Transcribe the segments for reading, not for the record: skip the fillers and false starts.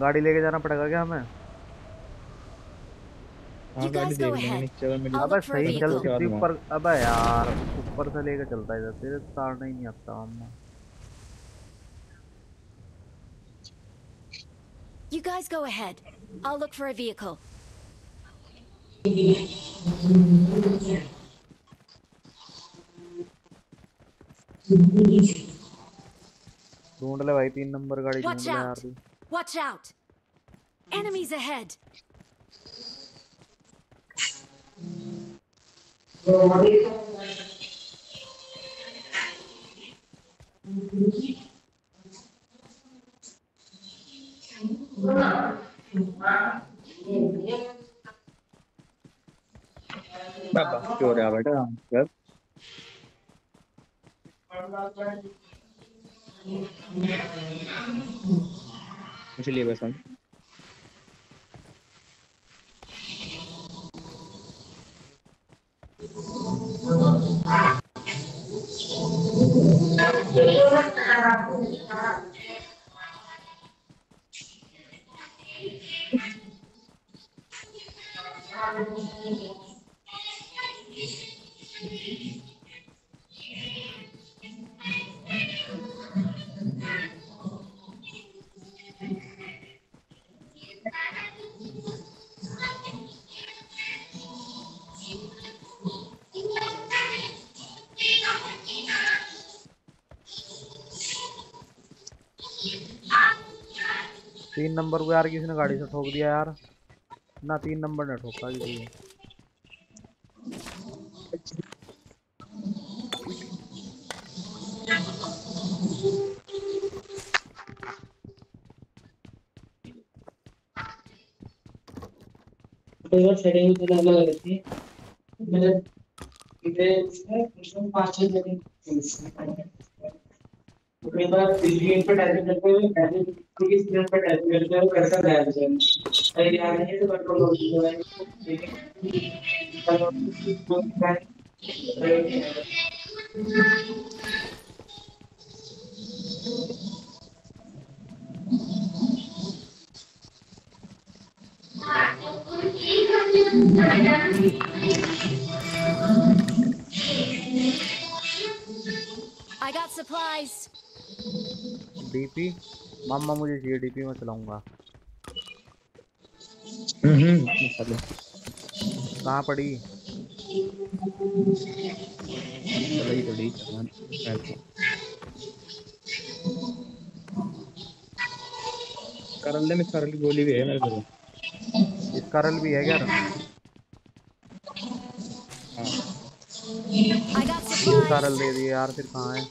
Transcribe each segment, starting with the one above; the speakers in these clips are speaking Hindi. गाड़ी लेके जाना पड़ेगा क्या हमें? हाँ गाड़ी देखना। अबे सही चल ऊपर, अबे यार ऊपर से लेके चलता है तेरे तारना ही नहीं आता हमें। You guys go ahead. I'll look for a vehicle. ढूंढ ले भाई 3 नंबर गाड़ी ढूंढ ले यार। Watch out! Enemies ahead. बाबा क्या हो रहा है बेटा? कर इसलिए बस हम नंबर को यार किसी ने गाड़ी से ठोक दिया यार ना। 3 नंबर ने ठोका किसी ने। मेरे पास स्क्रीन पर टाइपिंग करते हुए पहले क्योंकि स्क्रीन पर टाइपिंग करते हुए कैसा जाएगा सही आ रही है तो कंट्रोल हो जाएगा। I got supplies. डीपी मामा मुझे चाहिए, डीपी में चलाऊंगा। कहाँ पड़ी? थोड़ी करल में करल की गोली भी है मेरे पास। करल भी है क्या? करल दे दिए यार। फिर कहाँ है?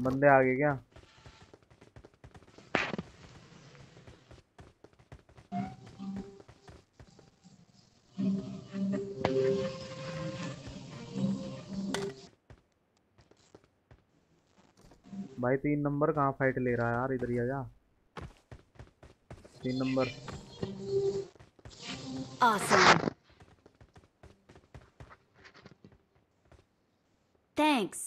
बंदे आ गए क्या? भाई 3 नंबर कहाँ फाइट ले रहा है यार? इधर ही आ जा 3 नंबर। Awesome. Thanks.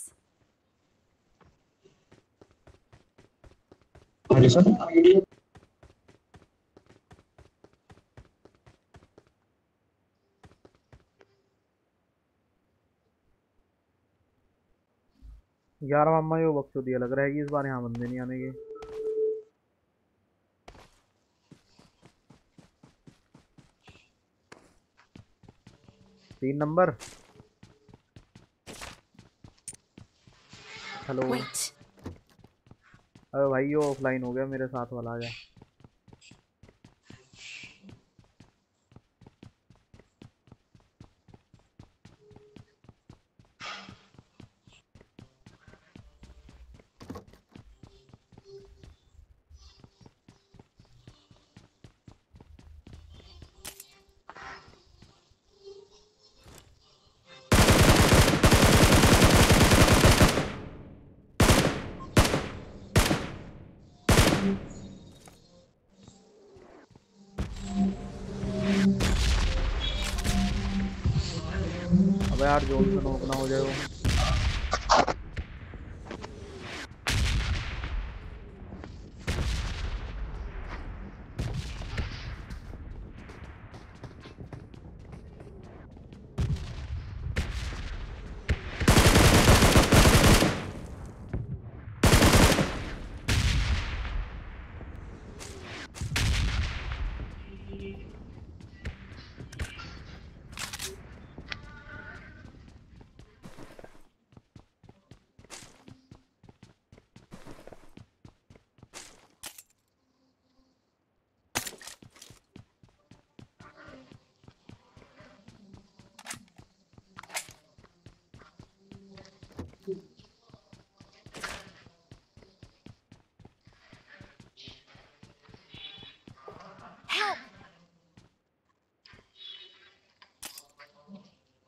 यार मामा ये बकचोदिया लग रहा है कि इस बार यहाँ बंदे नहीं आने के। तीन नंबर हेलो। अरे भाई ये ऑफलाइन हो गया, मेरे साथ वाला आ गया। अबे यार जोन में नॉक ना हो जाए वो।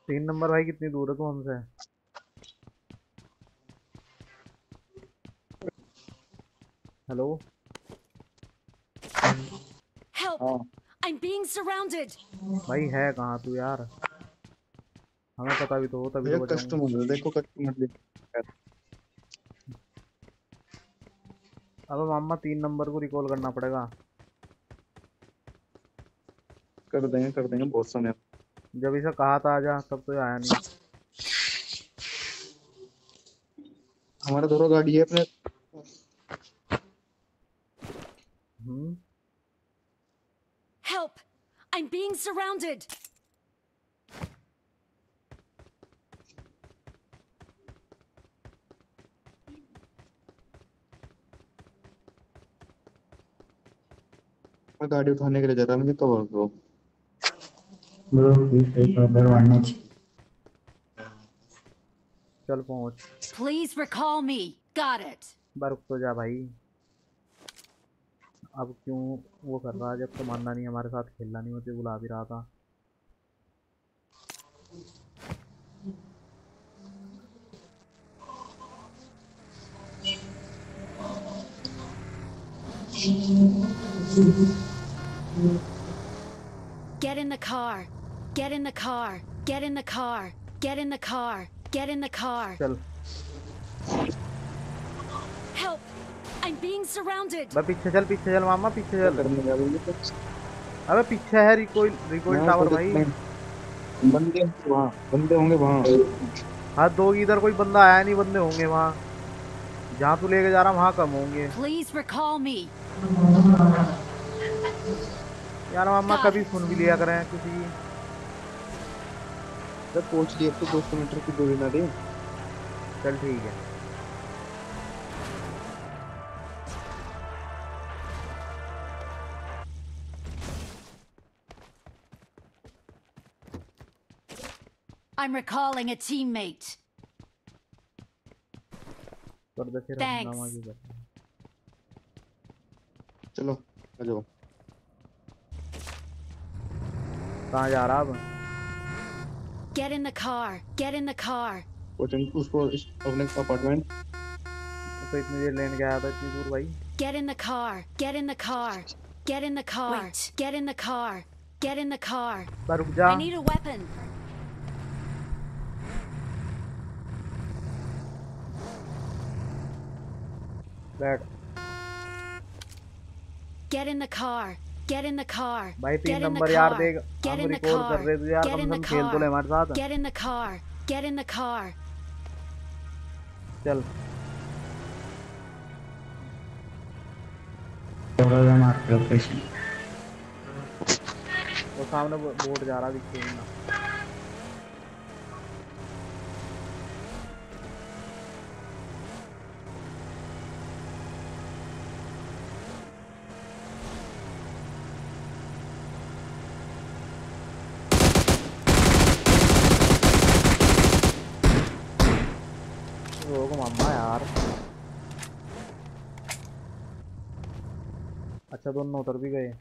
तीन नंबर भाई कितनी दूर है तू हमसे? हेलो भाई है कहाँ तू यार? हमें पता भी तो होता भी तो कस्टमर देखो कस्टमर। अब मामा तीन नंबर को रिकॉल करना पड़ेगा। कर देंगे बहुत समय। जब इसे कहा था आजा तब तो आया नहीं। हमारा दोनों गाड़ी है अपने। Help! I'm being surrounded. मैं गाड़ी उठाने के लिए जा रहा हूँ, मुझे कवर करो। ब्रो एक बार वार्निंग चल पहुंच। Please recall me got it. बर्फ तो जा भाई, अब क्यों वो कर रहा है जब तो मानना नहीं हमारे साथ खेलना नहीं, मुझे बुला भी रहा था। Get in the car. Get in the car. Get in the car. Get in the car. Get in the car. चल। Help! I'm being surrounded. बस पीछे चल मामा पीछे चल। अबे पीछे है रिकॉइल टावर भाई। बंदे होंगे वहाँ। हाँ दो इधर कोई बंदा आया नहीं, बंदे होंगे वहाँ। जहाँ तू लेके जा रहा वहाँ कम होंगे। Please recall me. यार मामा कभी फोन भी लिया करें किसी की। तो पहुंच लिए तो 200 मीटर की दूरी ना दे। चल ठीक है। I'm recalling a teammate. Thanks. चलो आ जाओ। कहाँ जा रहा अब? Get in the car. Get in the car. वो चंकू उसको अपने अपार्टमेंट तो इतनी देर लेने गया था इतनी दूर भाई। Get in the car. Get in the car. Get in the car. Wait. Get in the car. Get in the car. रुक जा। I need a weapon. बैठ। Get in the car. Get in the car. भाई तीन नंबर यार देख, हम रिकॉर्ड कर रहे थे यार, हम खेल तो ले हमारे साथ। Get in the car. Get in the car. चल। वो सामने बोर्ड जा रहा दिखते हैं ना। दोनों उतर भी गए।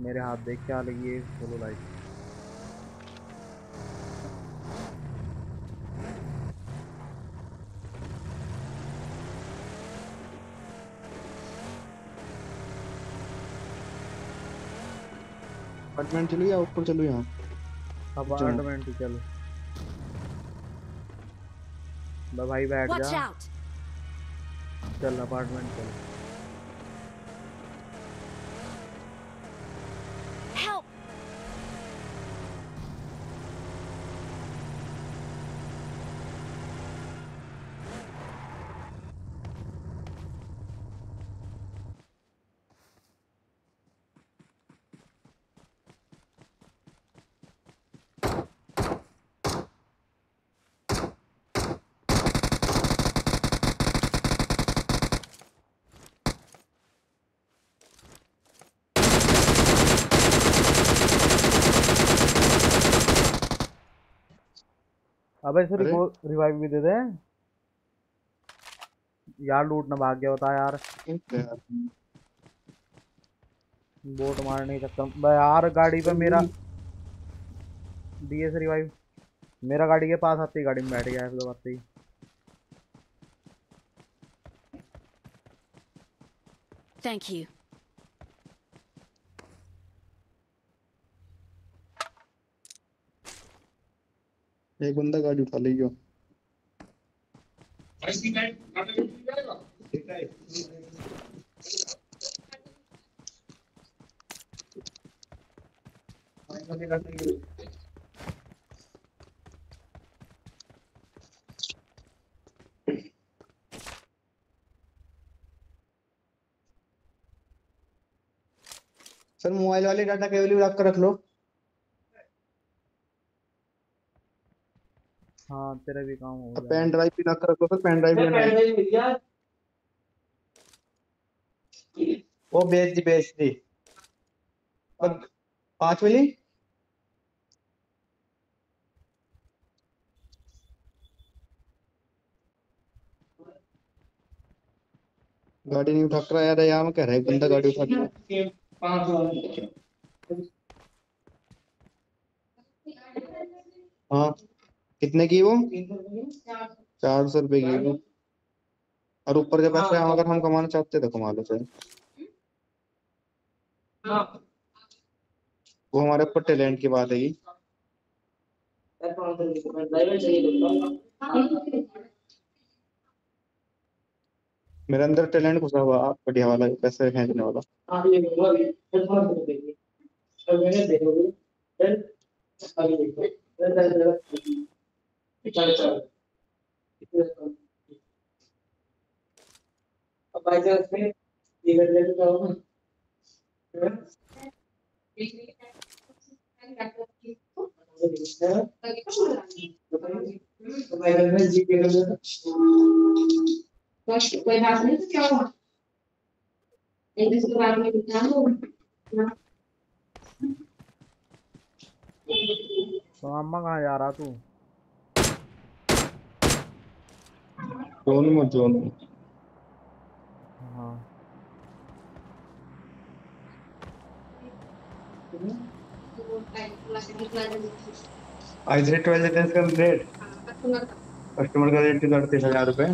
मेरे हाथ देख क्या लगी है सोलो लाइट। अपार्टमेंट चलो या ऊपर चलो यहाँ अपार्टमेंट ही चलो भाई बैठ जा चल अपार्टमेंट चलो अबे सर रिवाइव भी दे दे यार लूट ना भाग गया होता यार बोट मार नहीं सकता यार गाड़ी पे मेरा डीएस रिवाइव मेरा गाड़ी के पास आती गाड़ी में बैठ गया है तो आती थैंक यू एक बंदा गाड़ी उठा ले सर मोबाइल वाले डाटा केवल आपका रख लो हाँ तेरा भी काम होगा पेन ड्राइव भी ना कर रखो सर पेन ड्राइव भी वो बेच दी पर 5 मिली गाड़ी नहीं उठा रहा यार यहाँ में कह रहा है बंदा गाड़ी उठा रहा हाँ कितने की वो 400 रुपए की वो और ऊपर के पैसे अगर हम कमाना चाहते तो कमा लो सर वो हमारे ऊपर टैलेंट की बात है ये मेरे अंदर टैलेंट घुसा हुआ आप बढ़िया वाला पैसे खेचने वाला अब भाई जान इसमें ये कर लेते तो हम भाई जान में जी के लेते तो कोई बात नहीं तो क्या हुआ एक दूसरे बात में कितना होगा तो अम्मा कहाँ जा रहा तू जोन में हाँ आज रेट 12 का रेट कस्टमर का रेट 3,000 रुपए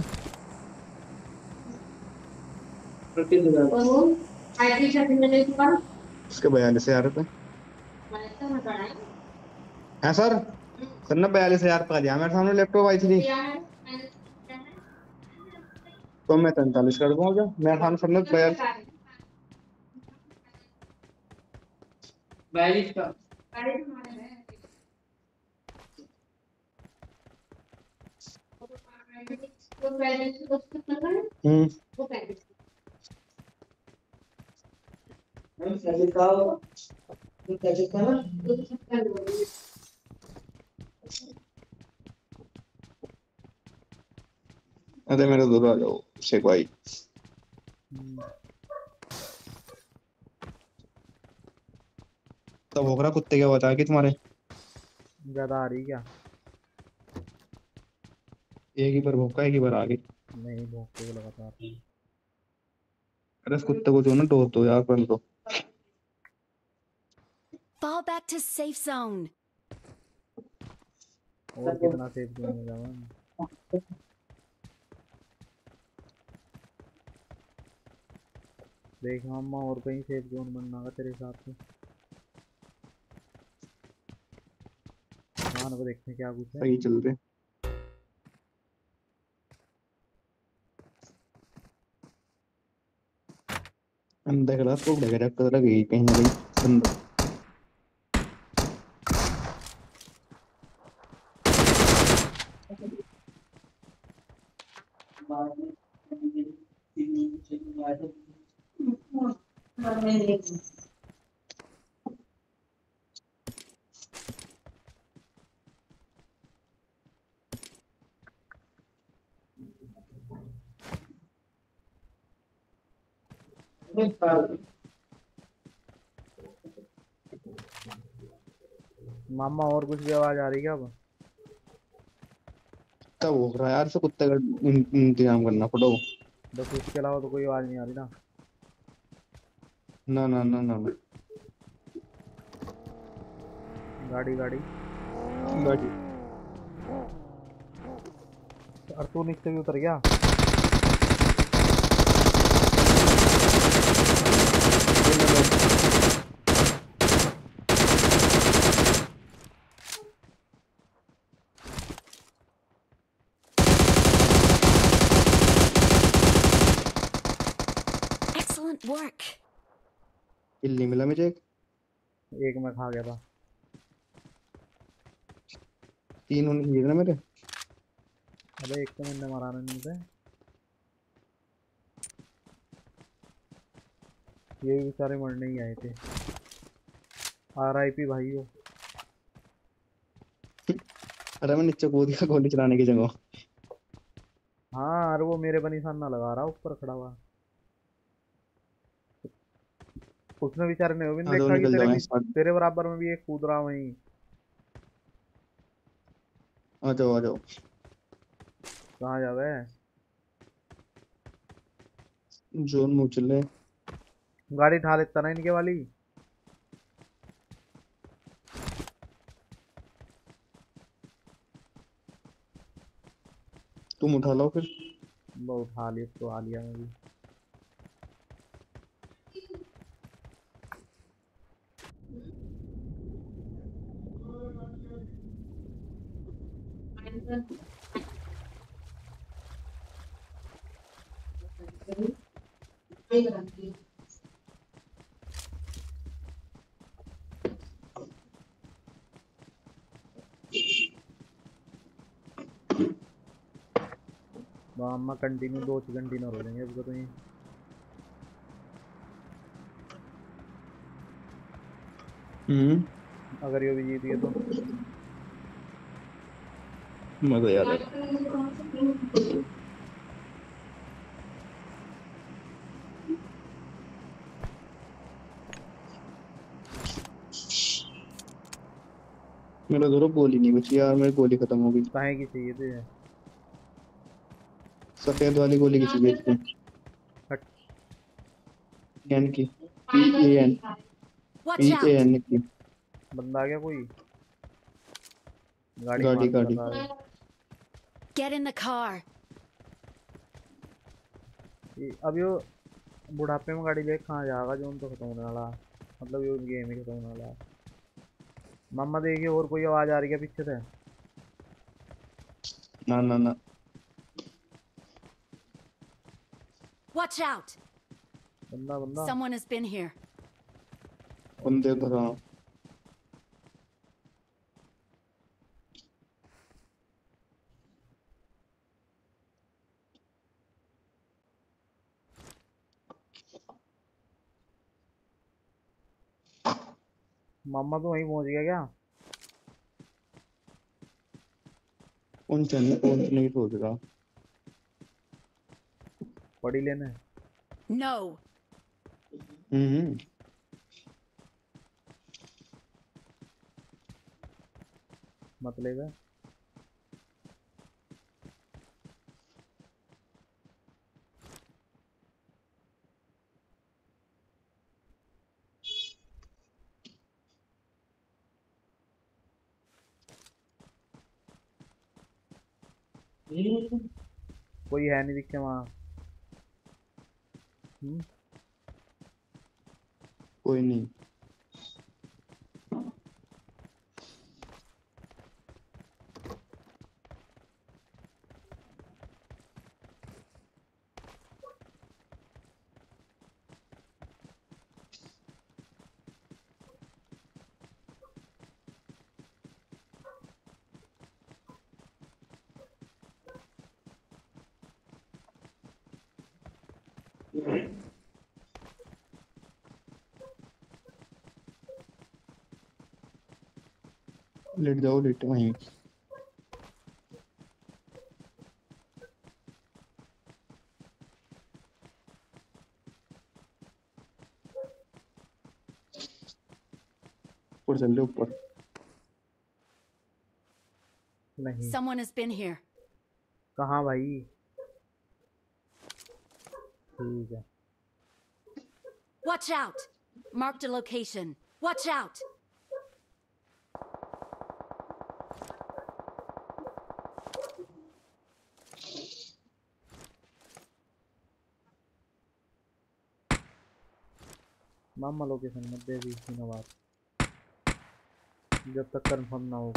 उसके 42,000 रुपए है सर सर ना 42,000 का दिया मेरे सामने लैपटॉप आई थी तो मैं 43 कर दूंगा मैं खान सर ने 42 का अरे मेरा दूर आ जाओ से भाई तब होगरा कुत्ते क्या बता कि तुम्हारे ज्यादा आ रही क्या एक ही बार भौंका एक ही बार आ गई नहीं भौंकते लगातार अरे इस कुत्ते को जो ना डोर दो यार बंद दो fall back to safe zone और कितना सेफ जोन में जावा देख मामा और कहीं सेफ जोन बनना है तेरे हिसाब से को देखते हैं क्या पूछते हैं। सही चलते हैं। अंदर खड़ा स्कोप लगा रखा था, लगी कहीं ना कहीं बंदा। मामा और कुछ भी आवाज आ रही है अब तब हो रहा है यार से कुत्ते का इंतजाम करना पड़ो। बस इसके अलावा तो कोई आवाज नहीं आ रही ना ना ना ना ना, ना। गाड़ी गाड़ी गाड़ी और तू नीचे भी उतर गया। नहीं मिला मुझे एक मैं खा गया था। तीन होने चाहिए ना मेरे। अबे एक तो मैंने मारा नहीं था। ये भी सारे मरने ही आए थे। आरआईपी भाई हो। अरे मैं नीचे कूद गया गोली चलाने की जगह। हाँ अरे वो मेरे पर निशान ना लगा रहा ऊपर खड़ा हुआ। उसने बेचारे ने भी देखा कि तेरे बराबर में भी एक कूद रहा वहीं। आ जाओ कहाँ जावे जोन मुचले। गाड़ी ठा लेता ना इनके वाली। तुम उठा लो फिर। मैं उठा ली तो आ लिया मैं भी। मामा कंटिन्यू 2 घंटे हो जाएंगे इसको तो ये। अगर ये भी जीत गए तो मजा यार। मेरा दोनों गोली नहीं बची यार। मेरी गोली खत्म हो गई। काहे की चाहिए तुझे सफेद वाली गोली की चाहिए इसको। एन की एन की बंदा आ गया कोई। गाड़ी गाड़ी Get in the car. अब यो बुढ़ापे में गाड़ी लेके कहाँ जाएगा जो उन तो खत्म होने वाला। मतलब ये गेम ही खत्म होने वाला। मामा देखिए और कोई आवाज आ रही है पीछे से। ना ना ना Watch out. बंदा बंदा Someone has been here. बंदे धरा मामा तो वहीं पहुंच गया क्या? उनचने ही सोच रहा। पड़ी लेने। No. मतलब है? कोई है नहीं दिखते वहाँ। कोई नहीं। लेट जाओ, लेट वहीं। ऊपर चल ले, ऊपर नहीं। Someone has been here. कहाँ भाई? ठीक है। Watch out. Marked a location. Watch out. मामा लोकेशन मत दे दी नवाज जब तक कंफर्म ना हो।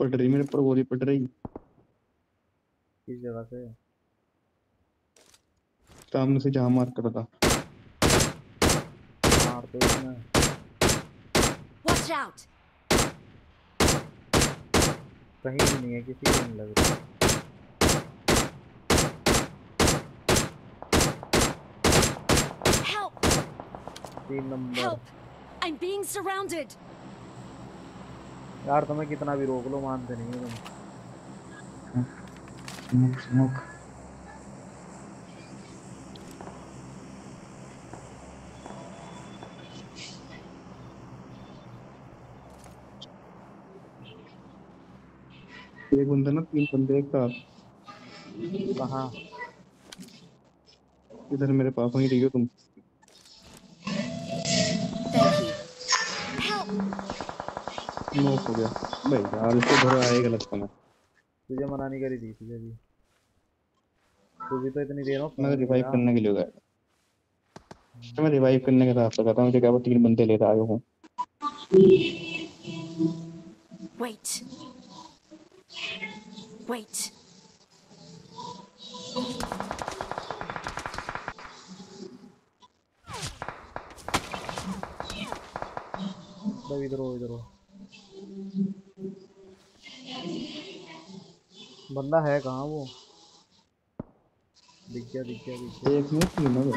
पड़ रही मेरे पर, गोली पड़ रही। किस जगह से? सामने से जहां मार कर था। मार दो इसमें। Watch out! कहीं भी नहीं है, किसी को नहीं लग रहा। Help! I'm being surrounded. यार तुम्हें कितना भी रोक लो मानते नहीं हो तुम। Smoke. एक बंदा ना, तीन बंदे एक साथ। कहाँ? इधर मेरे पास वहीं रही हो तुम। नोक हो गया भाई यार, इसको भरा आए गलत समय। तुझे मनानी करी थी तुझे भी, तू भी तो इतनी देर हो। मैं रिवाइव करने के लिए गया, मैं रिवाइव करने के रास्ता कहता हूं। मुझे क्या वो तीन बंदे लेकर आए हो। वेट वेट, तो इधर हो, इधर हो। बंदा है कहाँ वो? दिख गया, दिख गया, दिख गया। एक मिनट नहीं मगर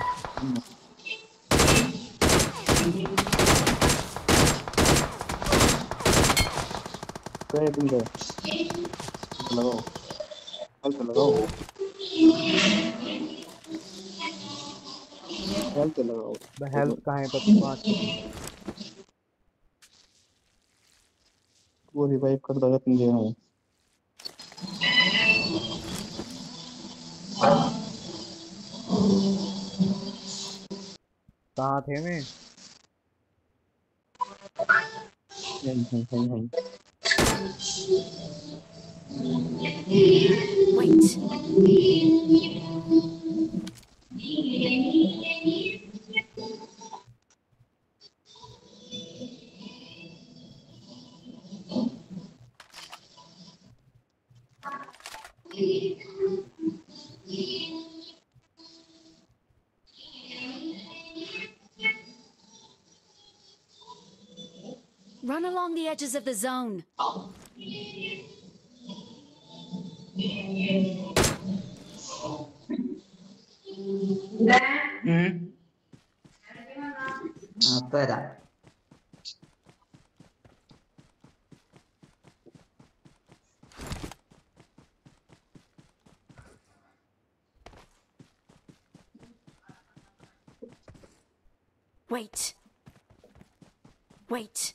तुम गए। लगाओ हेल्थ, लगाओ हेल्थ, लगाओ हेल्थ। कहाँ है पति? पाँच वो रिवाइव कर देगा तुम जगह में। कहाँ थे मैं? Run along the edges of the zone. After that. Wait. Wait.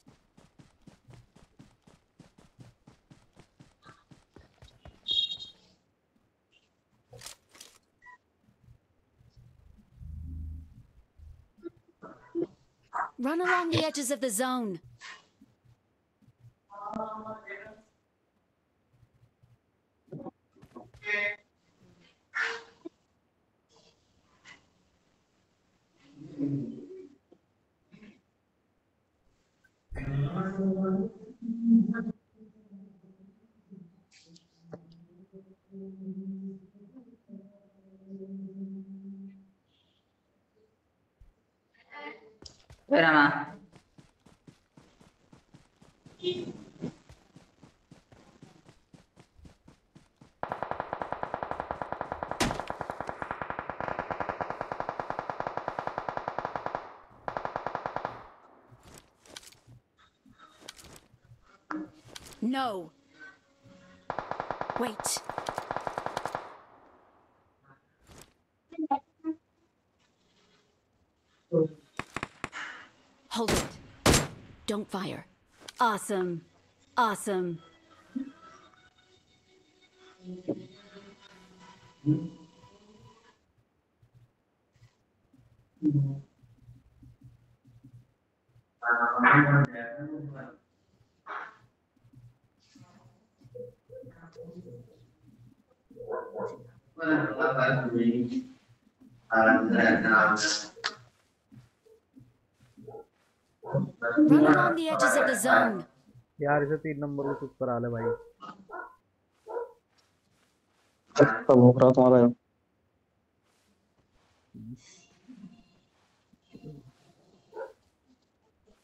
Run along the edges of the zone. No. Wait. Hold it. Don't fire. Awesome. Awesome. Running on the edges of the zone. यार इसे 3 नंबर को सुपर आले भाई। अच्छा भोंक रहा तुम्हारा यार।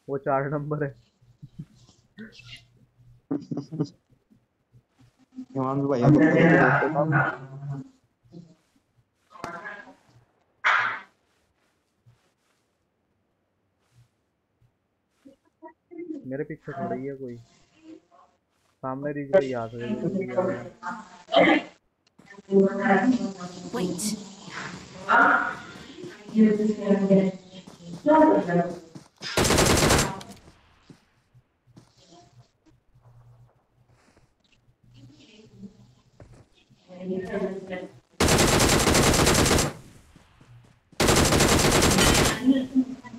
वो 4 नंबर है। ईमान भी भाई। मेरे पीछे खड़ा रही है कोई सामने रीच पे आ सकते हैं।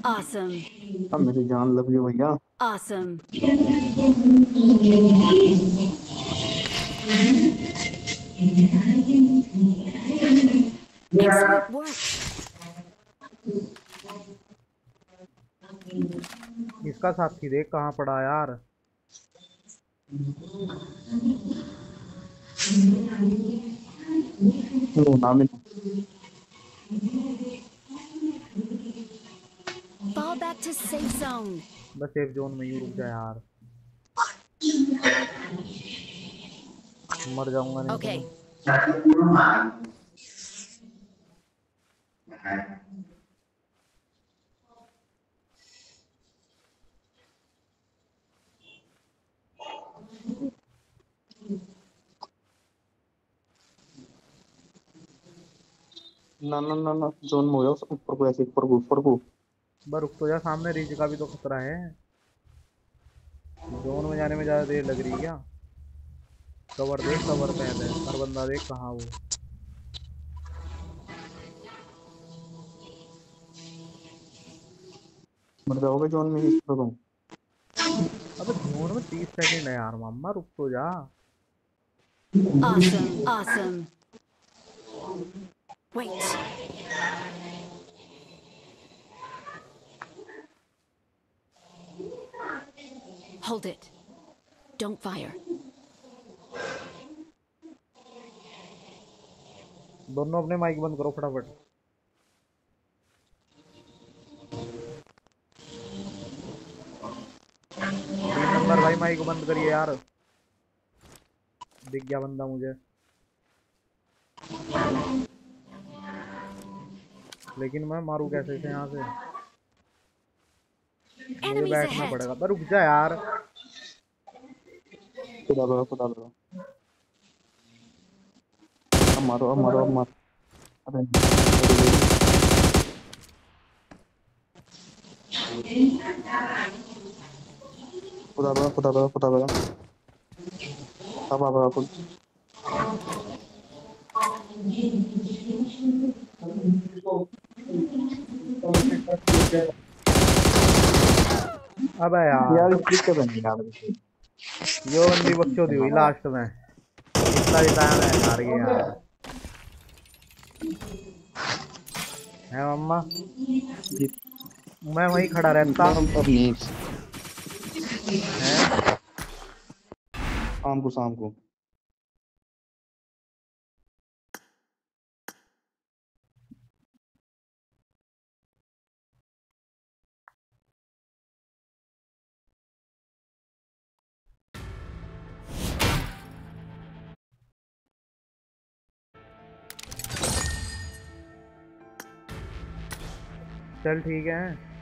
Awesome. अब मेरी जान लग गई भैया। Awesome. Excellent work. इसका साथी देख कहाँ पड़ा यार। Fall back to safe zone. बस सेफ जोन में ही रुक जा यार। मर जाऊंगा नहीं। Okay. ना ना ना ना जोन में हो जाओ। ऊपर को ऐसे ऊपर को रुक तो जा। सामने रीच का भी तो खतरा है। जोन में जाने में ज्यादा देर लग रही है क्या? कवर देख, कवर पे है हर बंदा। देख कहाँ वो मर जाओगे जोन में। अबे जोन में 30 सेकंड है यार। मामा रुक तो जा। Awesome, awesome. Wait. Hold it. Don't fire. दोनों अपने माइक बंद करो फटाफट। नंबर भाई माइक बंद करिए यार। दिख गया बंदा मुझे लेकिन मैं मारू कैसे इसे यहाँ से। मुझे बैठना पड़ेगा। पर रुक जा यार। खुदा लो मारो। अबे खुदा लो अब अबे यार इसके बंदी ना यो बंदी बच्चों दी हुई लास्ट में। इतना रिटायर्ड है यार ये। यार है मम्मा मैं वहीं खड़ा रहता हूँ। शाम को चल ठीक है।